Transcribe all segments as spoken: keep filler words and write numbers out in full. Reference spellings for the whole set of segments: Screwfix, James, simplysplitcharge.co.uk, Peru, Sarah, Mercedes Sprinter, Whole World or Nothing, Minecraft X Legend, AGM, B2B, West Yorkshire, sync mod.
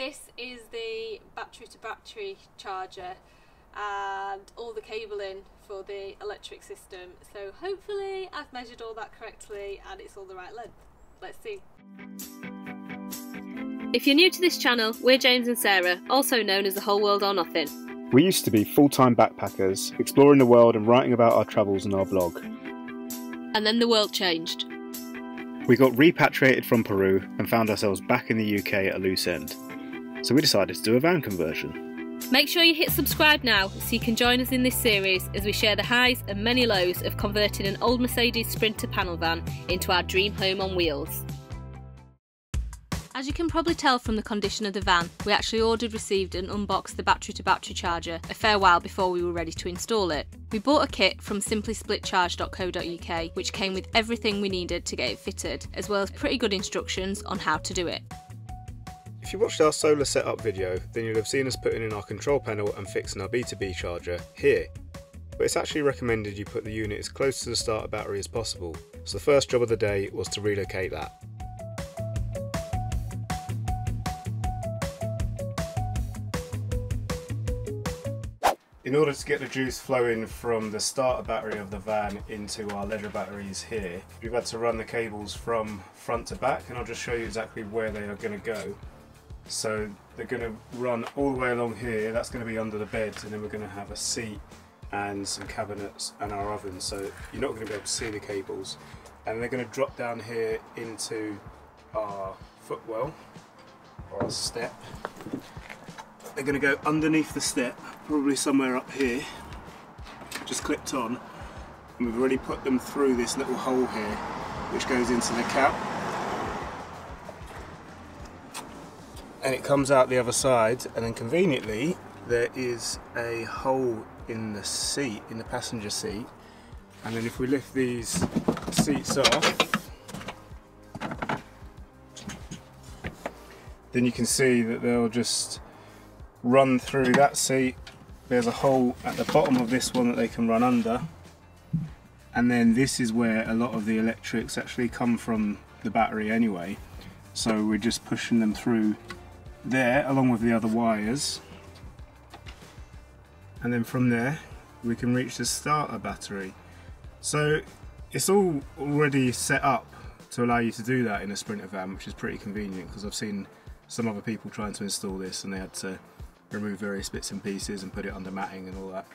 This is the battery to battery charger and all the cabling for the electric system. So hopefully I've measured all that correctly and it's all the right length. Let's see. If you're new to this channel, we're James and Sarah, also known as the Whole World or Nothing. We used to be full-time backpackers, exploring the world and writing about our travels in our blog. And then the world changed. We got repatriated from Peru and found ourselves back in the U K at a loose end. So we decided to do a van conversion. Make sure you hit subscribe now so you can join us in this series as we share the highs and many lows of converting an old Mercedes Sprinter panel van into our dream home on wheels. As you can probably tell from the condition of the van, we actually ordered, received and unboxed the battery to battery charger a fair while before we were ready to install it. We bought a kit from simply split charge dot co dot U K which came with everything we needed to get it fitted, as well as pretty good instructions on how to do it. If you watched our solar setup video, then you'll have seen us putting in our control panel and fixing our B two B charger here. But it's actually recommended you put the unit as close to the starter battery as possible, so the first job of the day was to relocate that. In order to get the juice flowing from the starter battery of the van into our leisure batteries here, we've had to run the cables from front to back, and I'll just show you exactly where they are going to go. So they're going to run all the way along here, that's going to be under the bed, and then we're going to have a seat and some cabinets and our oven, so you're not going to be able to see the cables. And they're going to drop down here into our footwell, or our step. They're going to go underneath the step, probably somewhere up here, just clipped on, and we've already put them through this little hole here which goes into the cap, and it comes out the other side. And then conveniently there is a hole in the seat, in the passenger seat, and then if we lift these seats off, then you can see that they'll just run through that seat. There's a hole at the bottom of this one that they can run under, and then this is where a lot of the electrics actually come from the battery anyway, so we're just pushing them through there along with the other wires, and then from there we can reach the starter battery. So it's all already set up to allow you to do that in a Sprinter van, which is pretty convenient, because I've seen some other people trying to install this and they had to remove various bits and pieces and put it under matting and all that.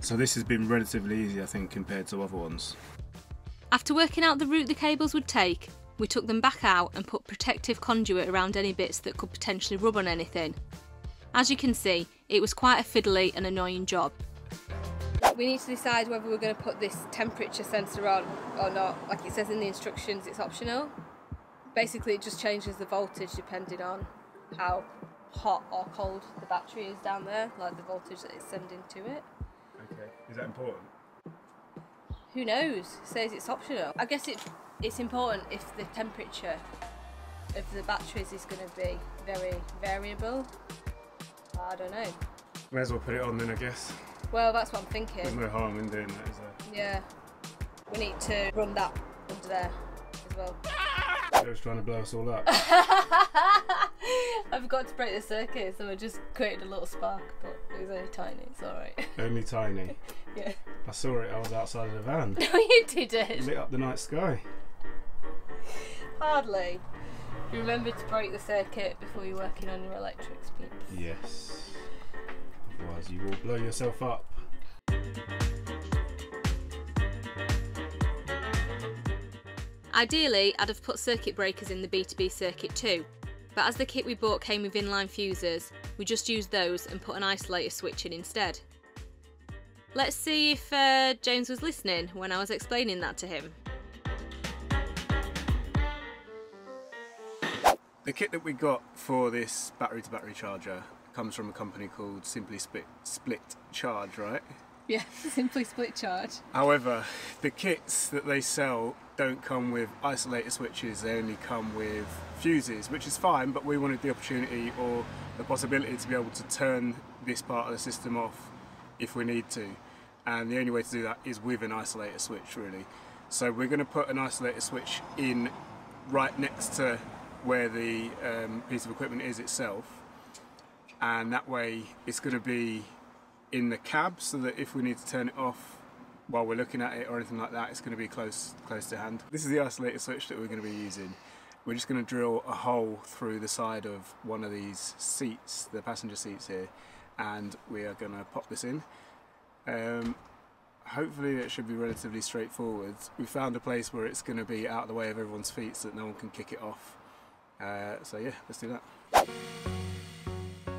So this has been relatively easy, I think, compared to other ones. After working out the route the cables would take, we took them back out and put protective conduit around any bits that could potentially rub on anything. As you can see, it was quite a fiddly and annoying job. We need to decide whether we're going to put this temperature sensor on or not. Like it says in the instructions, it's optional. Basically it just changes the voltage depending on how hot or cold the battery is down there, like the voltage that it's sending to it. Okay, is that important? Who knows? It says it's optional. I guess it, it's important if the temperature of the batteries is going to be very variable. I don't know. May as well put it on then, I guess. Well, that's what I'm thinking. There's no harm in doing that, is there? Yeah. We need to run that under there as well. Joe's trying to blow us all up. I've got to break the circuit, so I just created a little spark, but it was only tiny, it's alright. Only tiny? Yeah. I saw it, I was outside of the van. No, you didn't. It lit up the night sky. Hardly. You remember to break the circuit before you're working on your electrics, peeps. Yes. Otherwise you will blow yourself up. Ideally, I'd have put circuit breakers in the B two B circuit too, but as the kit we bought came with inline fuses, we just used those and put an isolator switch in instead. Let's see if uh, James was listening when I was explaining that to him. The kit that we got for this battery to battery charger comes from a company called Simply Split, Split Charge, right? Yes, Simply Split Charge. However, the kits that they sell don't come with isolator switches, they only come with fuses, which is fine, but we wanted the opportunity or the possibility to be able to turn this part of the system off if we need to. And the only way to do that is with an isolator switch, really. So we're going to put an isolator switch in right next to where the um, piece of equipment is itself. and that way it's going to be in the cab so that if we need to turn it off while we're looking at it or anything like that, it's going to be close close to hand. This is the isolator switch that we're going to be using. We're just going to drill a hole through the side of one of these seats, the passenger seats here, and we are going to pop this in. Um, hopefully it should be relatively straightforward. We found a place where it's going to be out of the way of everyone's feet so that no one can kick it off. Uh, so yeah, let's do that.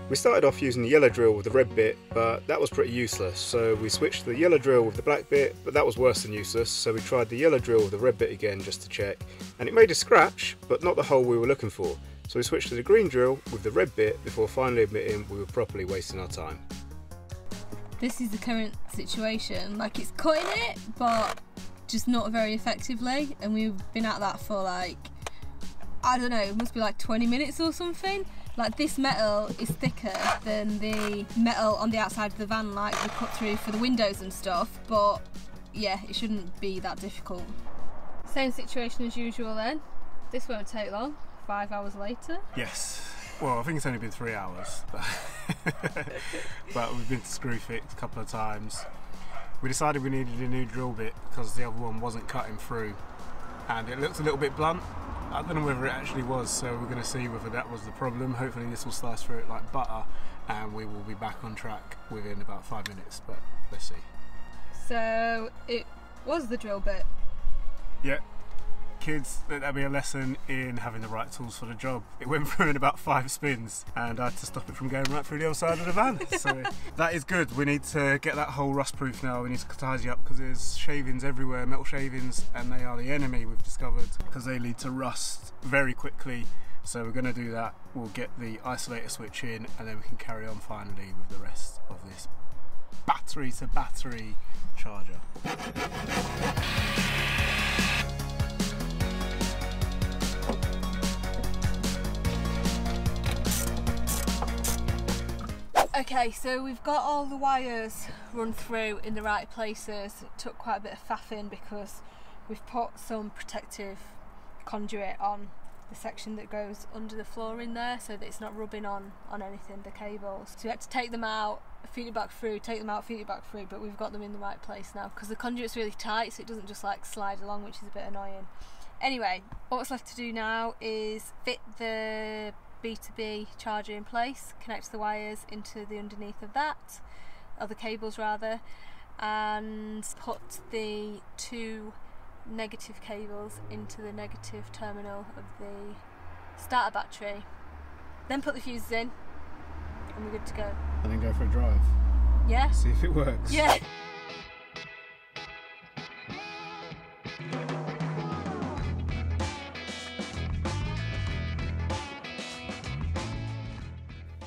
We started off using the yellow drill with the red bit, but that was pretty useless, so we switched to the yellow drill with the black bit, but that was worse than useless, so we tried the yellow drill with the red bit again just to check, and it made a scratch, but not the hole we were looking for, so we switched to the green drill with the red bit before finally admitting we were properly wasting our time. This is the current situation, like it's cutting it, but just not very effectively, and we've been at that for like, I don't know, it must be like twenty minutes or something. Like this metal is thicker than the metal on the outside of the van, like we cut through for the windows and stuff, but yeah, it shouldn't be that difficult. Same situation as usual then. This won't take long, five hours later. Yes, well I think it's only been three hours, but, but we've been to Screwfix a couple of times. We decided we needed a new drill bit because the other one wasn't cutting through and it looks a little bit blunt. I don't know whether it actually was, so we're going to see whether that was the problem. Hopefully this will slice through it like butter and we will be back on track within about five minutes, but let's see. So it was the drill bit? Yeah. Kids, that'd be a lesson in having the right tools for the job. It went through in about five spins and I had to stop it from going right through the other side of the van. So that is good. We need to get that hole rust proof now. We need to tidy up because there's shavings everywhere, metal shavings, and they are the enemy we've discovered because they lead to rust very quickly. So we're going to do that. We'll get the isolator switch in and then we can carry on finally with the rest of this battery to battery charger. Okay, so we've got all the wires run through in the right places. It took quite a bit of faffing because we've put some protective conduit on the section that goes under the floor in there so that it's not rubbing on, on anything, the cables. So we had to take them out, feed it back through, take them out, feed it back through, but we've got them in the right place now because the conduit's really tight so it doesn't just like slide along, which is a bit annoying. Anyway, what's left to do now is fit the B two B charger in place, connect the wires into the underneath of that, or the cables rather, and put the two negative cables into the negative terminal of the starter battery. Then put the fuses in and we're good to go. And then go for a drive. Yeah. See if it works. Yeah.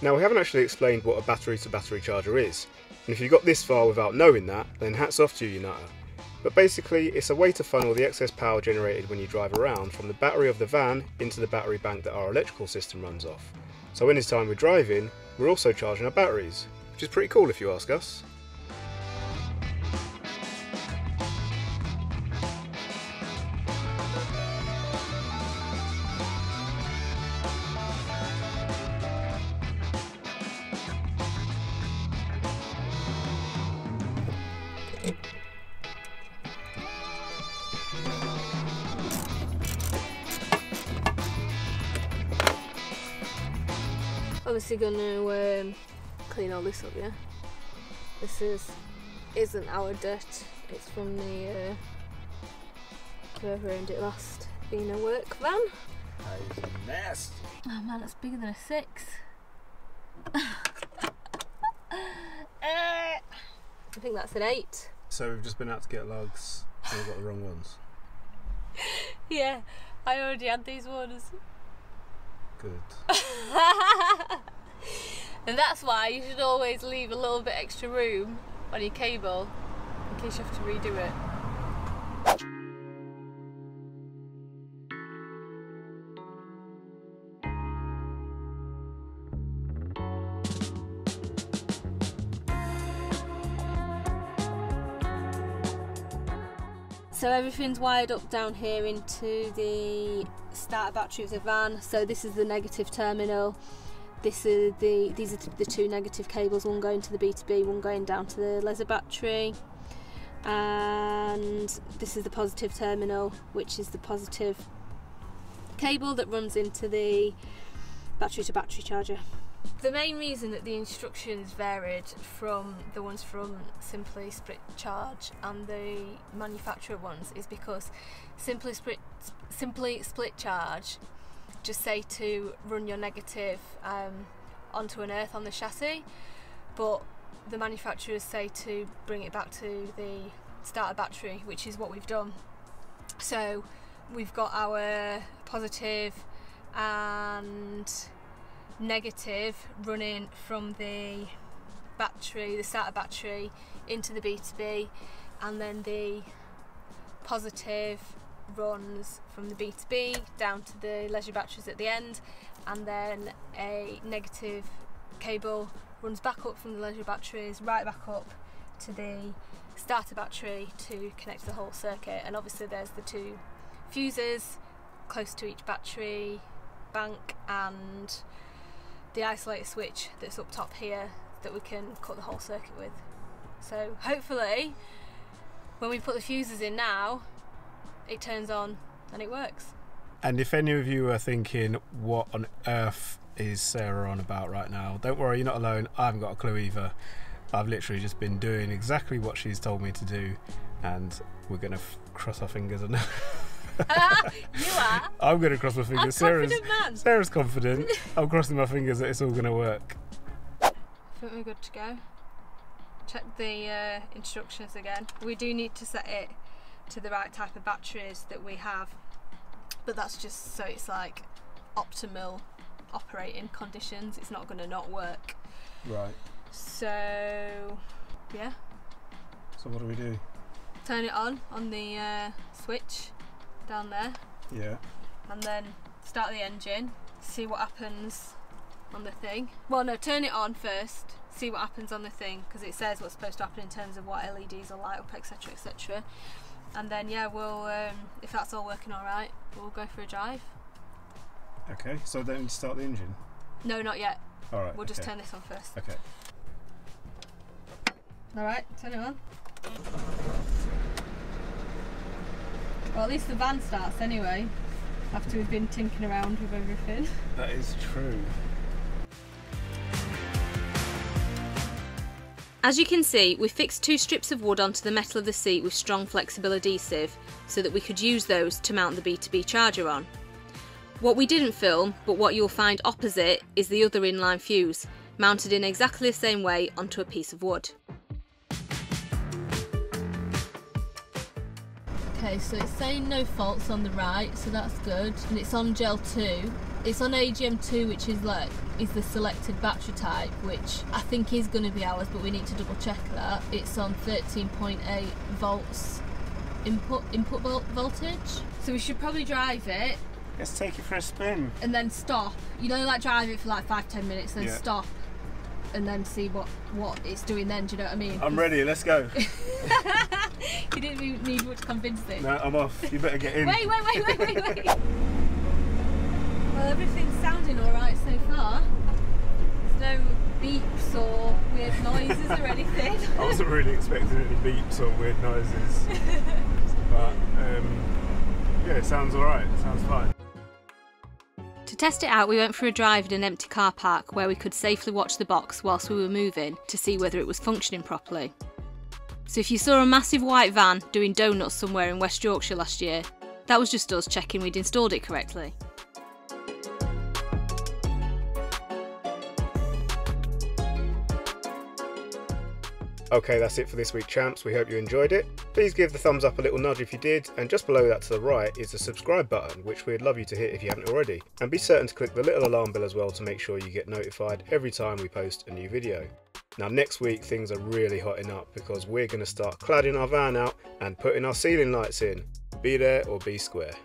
Now we haven't actually explained what a battery to battery charger is, and if you got this far without knowing that, then hats off to you, Uniter. But basically it's a way to funnel the excess power generated when you drive around from the battery of the van into the battery bank that our electrical system runs off. So in this time we're driving, we're also charging our batteries, which is pretty cool if you ask us. Obviously gonna um, clean all this up, yeah? This is, isn't our dirt, it's from the, uh, whoever owned it last, being a work van. That is a mess. Oh man, that's bigger than a six. uh, I think that's an eight. So we've just been out to get lugs, and we've got the wrong ones. Yeah, I already had these ones. Good. And that's why you should always leave a little bit extra room on your cable in case you have to redo it. So everything's wired up down here into the starter battery of the van. So this is the negative terminal. This is the these are the two negative cables, one going to the B two B, one going down to the laser battery, and this is the positive terminal, which is the positive cable that runs into the battery to battery charger. The main reason that the instructions varied from the ones from Simply Split Charge and the manufacturer ones is because Simply Split, Simply Split Charge just say to run your negative um, onto an earth on the chassis, but the manufacturers say to bring it back to the starter battery, which is what we've done. So we've got our positive and negative running from the battery, the starter battery, into the B two B, and then the positive runs from the B two B down to the leisure batteries at the end, and then a negative cable runs back up from the leisure batteries right back up to the starter battery to connect the whole circuit. And obviously there's the two fuses close to each battery bank and the isolator switch that's up top here that we can cut the whole circuit with. So hopefully when we put the fuses in now, it turns on and it works. And if any of you are thinking, what on earth is Sarah on about right now? Don't worry, you're not alone. I haven't got a clue either. I've literally just been doing exactly what she's told me to do, and we're going to cross our fingers and... Uh, you are. I'm going to cross my fingers. I'm Sarah's, confident, Sarah's confident. I'm crossing my fingers that it's all going to work. I think we're good to go. Check the uh, instructions again. We do need to set it to the right type of batteries that we have, but that's just so it's like optimal operating conditions. It's not going to not work. Right. So, yeah. So what do we do? Turn it on on the uh, switch down there, yeah, and then start the engine, see what happens on the thing. Well, no, turn it on first, see what happens on the thing, because it says what's supposed to happen in terms of what L E Ds will light up, etc, etc, and then yeah, we'll um, if that's all working all right, we'll go for a drive. Okay, so then start the engine? No, not yet. All right, we'll just okay. turn this on first. Okay, all right, turn it on. Well, at least the van starts anyway, after we've been tinkering around with everything. That is true. As you can see, we fixed two strips of wood onto the metal of the seat with strong flexible adhesive, so that we could use those to mount the B two B charger on. What we didn't film, but what you'll find opposite, is the other inline fuse, mounted in exactly the same way onto a piece of wood. Okay, so it's saying no faults on the right, so that's good, and it's on gel two. It's on A G M two, which is like is the selected battery type, which I think is going to be ours, but we need to double check that. It's on thirteen point eight volts input input volt voltage, so we should probably drive it. Let's take it for a spin and then stop, you know, like drive it for like five ten minutes, then yeah. stop and then see what what it's doing then, do you know what I mean? I'm ready, let's go. You didn't need much convincing. No, I'm off. You better get in. Wait, wait, wait, wait, wait, wait. Well, everything's sounding all right so far. There's no beeps or weird noises or anything. I wasn't really expecting any beeps or weird noises. But, um, yeah, it sounds all right. It sounds fine. To test it out, we went for a drive in an empty car park where we could safely watch the box whilst we were moving to see whether it was functioning properly. So if you saw a massive white van doing donuts somewhere in West Yorkshire last year, that was just us checking we'd installed it correctly. Okay, that's it for this week, champs. We hope you enjoyed it. Please give the thumbs up a little nudge if you did, and just below that to the right is the subscribe button, which we'd love you to hit if you haven't already. And be certain to click the little alarm bell as well to make sure you get notified every time we post a new video. Now next week things are really hotting up because we're going to start cladding our van out and putting our ceiling lights in. Be there or be square.